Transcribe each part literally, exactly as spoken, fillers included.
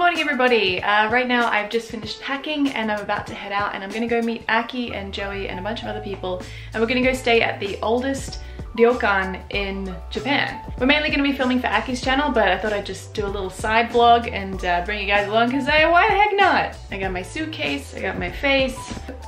morning everybody. Uh, right now I've just finished packing and I'm about to head out, and I'm gonna go meet Aki and Joey and a bunch of other people, and we're gonna go stay at the oldest ryokan in Japan. We're mainly gonna be filming for Aki's channel, but I thought I'd just do a little side vlog and uh, bring you guys along, cause hey, why the heck not? I got my suitcase, I got my face.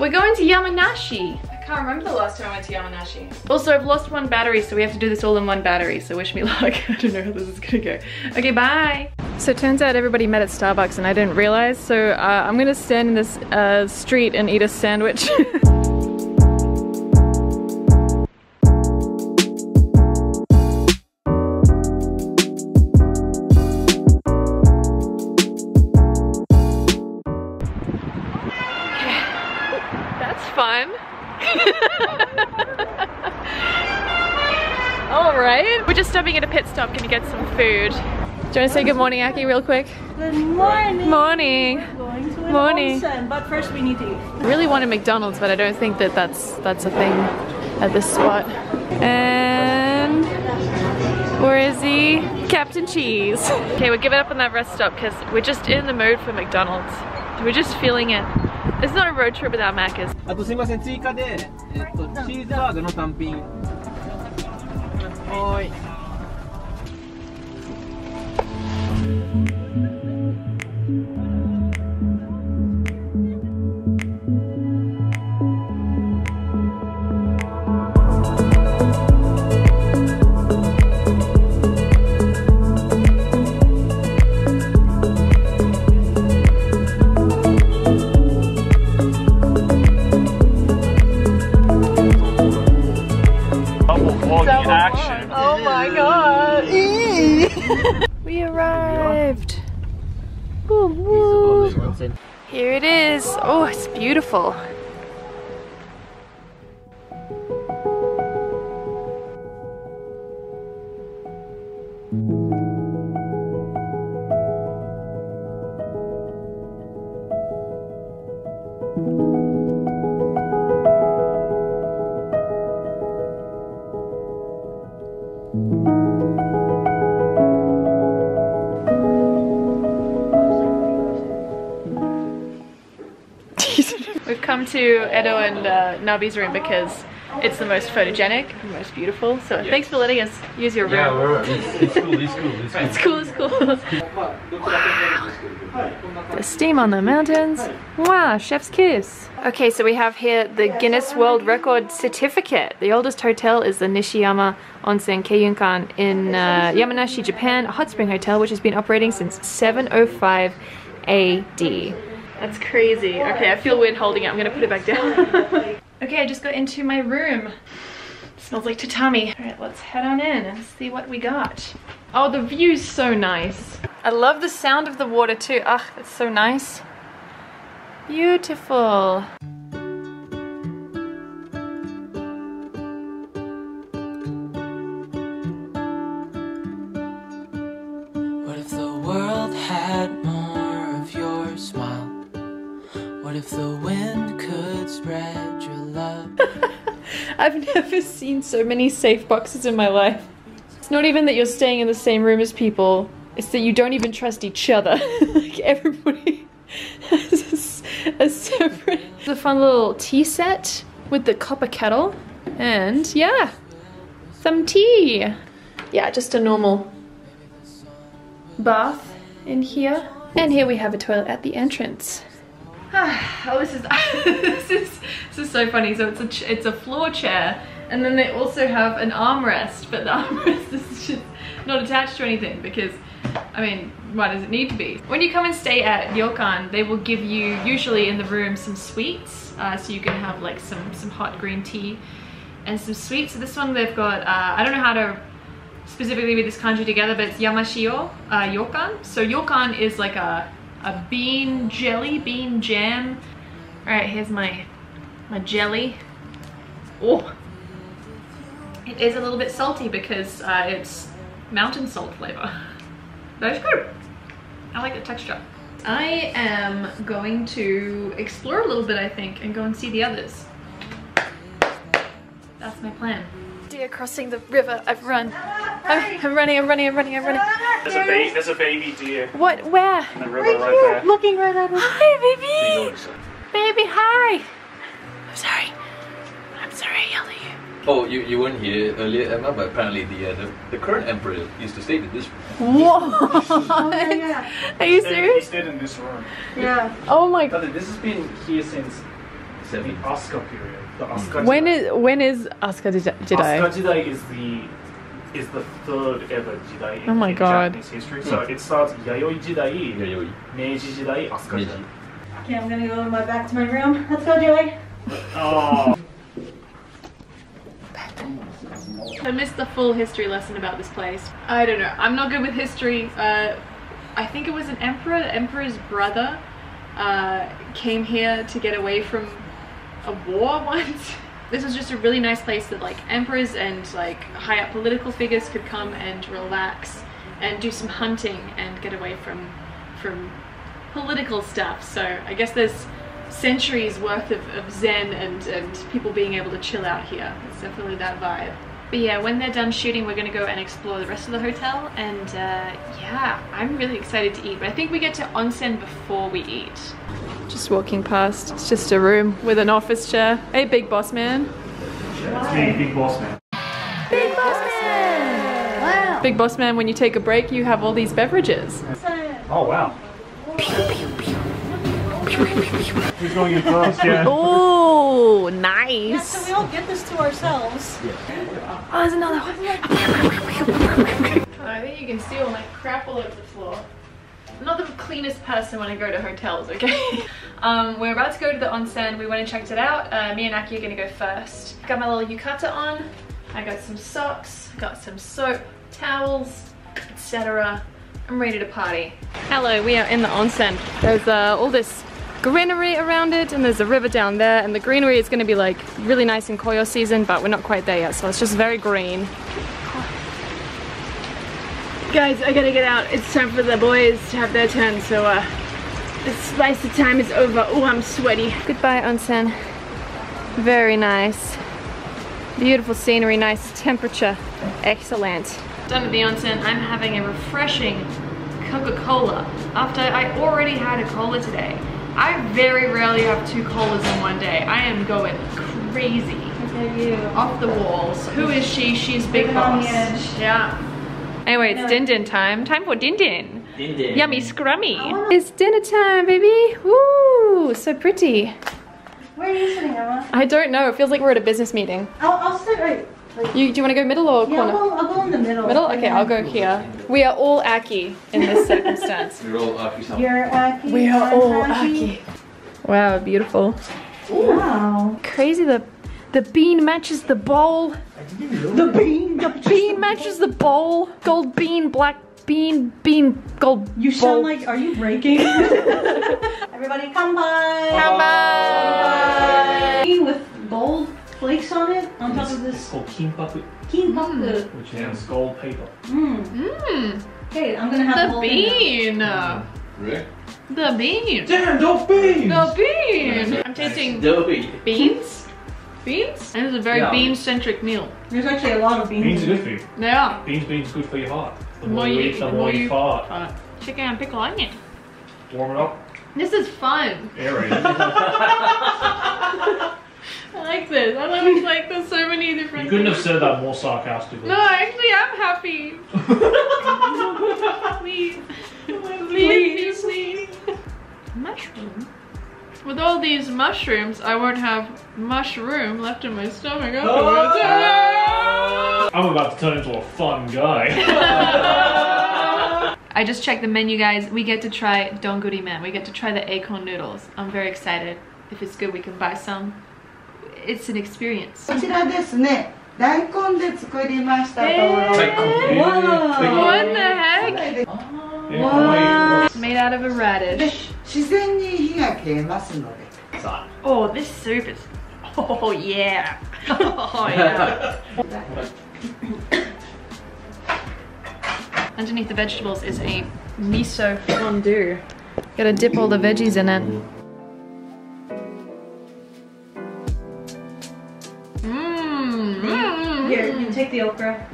We're going to Yamanashi. I can't remember the last time I went to Yamanashi. Also, I've lost one battery, so we have to do this all in one battery, so wish me luck. I don't know how this is gonna go. Okay, bye. So it turns out everybody met at Starbucks and I didn't realize, so uh, I'm gonna stand in this uh, street and eat a sandwich. Alright, we're just stopping at a pit stop, gonna get some food. Do you want to say good morning, Aki, real quick? Good morning! Morning! We're going to an morning. Onsen, but first we need to eat. I really wanted McDonald's, but I don't think that that's, that's a thing at this spot. And... where is he? Captain Cheese! Okay, we'll give it up on that rest stop because we're just in the mood for McDonald's. We're just feeling it. It's not a road trip without Macca's. Oi. Here it is. Oh, it's beautiful. We've come to Edo and uh, Nabi's room because it's the most photogenic, the most beautiful. So yeah. Thanks for letting us use your room. Yeah, we're, it's, it's cool, it's cool, it's cool. It's cool, it's cool. Wow. The steam on the mountains. Wow, chef's kiss. Okay, so we have here the Guinness World Record certificate. The oldest hotel is the Nishiyama Onsen Keiunkan in uh, Yamanashi, Japan, a hot spring hotel which has been operating since seven oh five A D. That's crazy. Okay, I feel weird holding it. I'm gonna put it back down. Okay, I just got into my room. It smells like tatami. Alright, let's head on in and see what we got. Oh, the view's so nice. I love the sound of the water too. Ugh, it's so nice. Beautiful. What if the world had more of your smile? What if the wind could spread your love? I've never seen so many safe boxes in my life. It's not even that you're staying in the same room as people, it's that you don't even trust each other. Like everybody has a, a separate... It's a fun little tea set with the copper kettle and yeah, some tea. Yeah, just a normal bath in here. And here we have a toilet at the entrance. Oh, this is, this is this is so funny. So it's a ch it's a floor chair, and then they also have an armrest, but the armrest is just not attached to anything because, I mean, why does it need to be? When you come and stay at ryokan, they will give you usually in the room some sweets, uh, so you can have like some some hot green tea, and some sweets. So this one they've got. Uh, I don't know how to specifically read this kanji together, but it's Yamashio uh, Ryokan. So ryokan is like a A bean jelly, bean jam. All right, here's my my jelly. Oh, it is a little bit salty because uh, it's mountain salt flavor. That's good. I like the texture. I am going to explore a little bit, I think, and go and see the others. That's my plan. Deer crossing the river, I've run. I'm, I'm running, I'm running, I'm running, I'm running. There's a baby, there's a baby deer. What, where? In the river right, right there. Looking right at us. Hi, baby. Baby, hi. I'm sorry. I'm sorry I yelled at you. Oh, you, you weren't here earlier, Emma, but apparently the, uh, the the current emperor used to stay in this room. What? Oh, yeah. Are you he serious? Stayed, he stayed in this room. Yeah. Oh my god. This has been here since seven. The Asuka period. The Asuka Jedi. When is when is Asuka Jedi? Asuka Jedi is the is the third ever Jedi in, oh my in god. Japanese history. So yeah. It starts Yayoi Jidai, Yayoi. Meiji Jidai, Asuka Jidai. Okay, I'm gonna go my, back to my room. Let's go, Joey. Oh. I missed the full history lesson about this place. I don't know. I'm not good with history. Uh, I think it was an emperor, emperor's brother, uh, came here to get away from a war once. This was just a really nice place that like emperors and like high up political figures could come and relax and do some hunting and get away from from political stuff. So I guess there's centuries worth of, of zen and, and people being able to chill out here. It's definitely that vibe. But yeah, when they're done shooting, we're gonna go and explore the rest of the hotel, and uh, yeah, I'm really excited to eat, but I think we get to onsen before we eat. Just walking past, it's just a room with an office chair. Hey, big boss man. It's me, big boss man. Big boss man! Wow. Big boss man, when you take a break, you have all these beverages. Oh, wow. Pew, pew, pew. Who's going in first? Yeah. Oh, nice. Yeah, so we all get this to ourselves. Yeah. Oh, there's another one. I think you can see all my crap all over the floor. I'm not the cleanest person when I go to hotels, okay? Um, we're about to go to the onsen. We went and checked it out. Uh, me and Aki are going to go first. Got my little yukata on. I got some socks. Got some soap, towels, et cetera. I'm ready to party. Hello, we are in the onsen. There's uh, all this greenery around it, and there's a river down there, and the greenery is going to be like really nice in Koyo season, but we're not quite there yet, so it's just very green. Guys, I gotta get out. It's time for the boys to have their turn, so uh, the slice of time is over. Oh, I'm sweaty. Goodbye, onsen. Very nice. Beautiful scenery, nice temperature. Excellent. Done at the onsen. I'm having a refreshing Coca-Cola after I already had a cola today. I very rarely have two colas in one day. I am going crazy. Look at you. Off the walls. Who is she? She's big boss. Yeah. Anyway, it's din din time. Time for din din. Din din. Yummy scrummy. It's dinner time, baby. Woo! So pretty. Where are you sitting, Emma? I don't know. It feels like we're at a business meeting. I'll, I'll sit right. Like, you, do you want to go middle or yeah, corner? I'll, I'll go in the middle. Middle? Okay, I'll go here. We are all Aki in this circumstance. We're all Aki something. You're Aki. We are all Aki. Aki. Wow, beautiful. Ooh. Wow. Crazy, the the bean matches the bowl. I didn't know the bean The bean matches the bowl. Gold bean, black bean, bean, gold You sound bowl. Like, are you breaking? Everybody, kanpai. Kanpai. Bean with gold flakes on it, on top of this. It's called kimbapu. Kimbapu. Which means gold paper. Mmm. Mmm. Okay, I'm gonna have the, the whole bean. Thing really? The bean. Damn, the beans. The bean. I'm tasting bean. beans. Beans? And this is a very yeah. bean-centric meal. There's actually a lot of beans. Beans are good for you. They are. Beans, beans, good for your heart. The more, more you eat, the more you fart. Uh, chicken and pickle onion. Warm it up. This is fun. Airy. I like this. I love it. Like, there's so many different You couldn't things. Have said that more sarcastically. No, actually, I'm happy. Please. Please. Please. Please. Mushroom? With all these mushrooms, I won't have mushroom left in my stomach afterwards. Oh. I'm about to turn into a fun guy. I just checked the menu, guys. We get to try Don Guri Men. We get to try the acorn noodles. I'm very excited. If it's good, we can buy some. It's an experience. This is daikon. What the heck? Wow. Made out of a radish. Oh, this soup is... Oh, yeah. Oh, yeah. Underneath the vegetables is a miso fondue. Gotta dip all the veggies in it. Here, you can take the okra.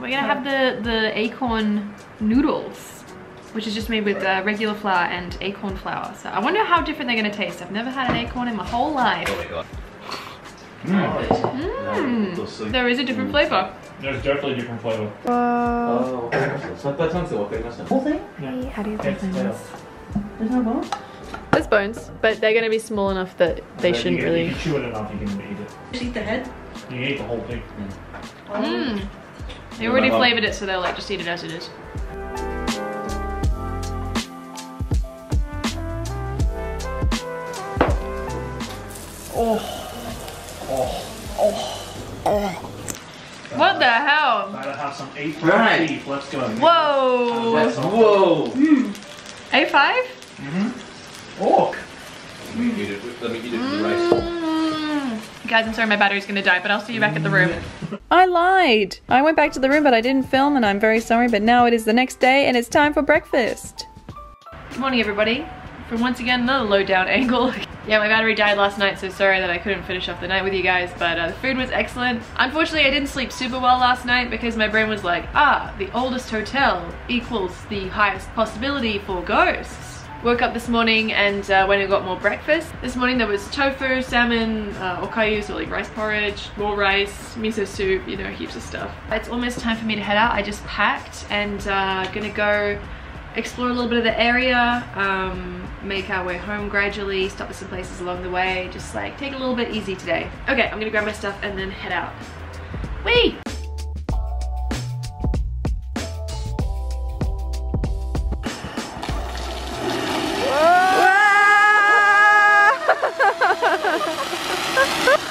We're gonna have the, the acorn noodles, which is just made with uh, regular flour and acorn flour. So I wonder how different they're gonna taste. I've never had an acorn in my whole life. Oh my God. Mm. Mm. Mm. There is a different flavor. There's definitely a different flavor. Oh. Whole thing? Yeah. How do you think this? There's no bones? There's bones, but they're gonna be small enough that they shouldn't you, really. You chew it enough, you can eat it. Just eat the head? You can eat the whole thing. Mm. Mm. They already flavored it, so they're like, just eat it as it is. Oh. Oh, oh, oh. What uh, the hell? Gotta have some A five right. beef, let's go. Whoa. That's Whoa. Mm. A five? Mm-hmm. Oh. Let me eat it with, let me eat it with mm. rice. Guys, I'm sorry my battery's gonna die, but I'll see you back at the room. I lied. I went back to the room, but I didn't film, and I'm very sorry, but now it is the next day, and it's time for breakfast. Good morning, everybody. For once again, another low down angle. Yeah, my battery died last night, so sorry that I couldn't finish off the night with you guys, but uh, the food was excellent. Unfortunately, I didn't sleep super well last night because my brain was like, ah, the oldest hotel equals the highest possibility for ghosts. Woke up this morning and uh, went and got more breakfast. This morning there was tofu, salmon, uh, okayu, so like rice porridge, raw rice, miso soup, you know, heaps of stuff. It's almost time for me to head out. I just packed and uh, gonna go explore a little bit of the area, um, make our way home gradually, stop at some places along the way, just like take a little bit easy today. Okay, I'm gonna grab my stuff and then head out. Whee!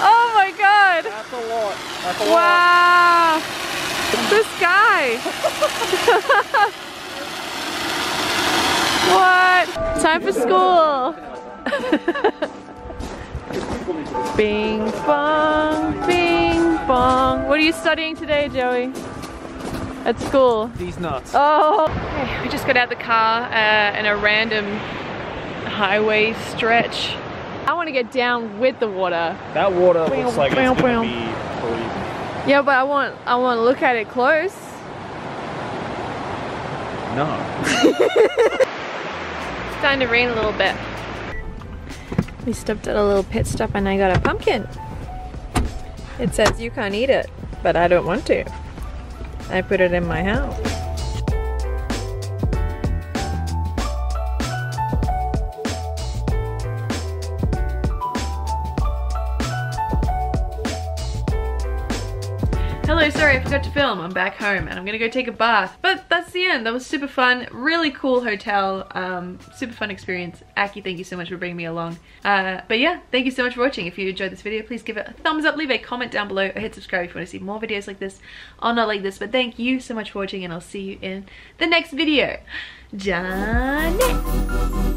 Oh my God! That's a lot. That's a wow! Lot. The sky! What? Time for school! Bing bong, bing bong. What are you studying today, Joey? At school? These nuts. Oh! Okay, we just got out of the car uh, in a random highway stretch. I want to get down with the water. That water looks bow, like bow, it's going to be freezing. Yeah, but I want, I want to look at it close. No. It's starting to rain a little bit. We stopped at a little pit stop and I got a pumpkin. It says you can't eat it, but I don't want to. I put it in my house. Hello, sorry I forgot to film. I'm back home and I'm gonna go take a bath. But that's the end. That was super fun. Really cool hotel. Um, super fun experience. Aki, thank you so much for bringing me along. Uh, but yeah, thank you so much for watching. If you enjoyed this video, please give it a thumbs up, leave a comment down below, or hit subscribe if you wanna see more videos like this or not like this. But thank you so much for watching and I'll see you in the next video. Janette!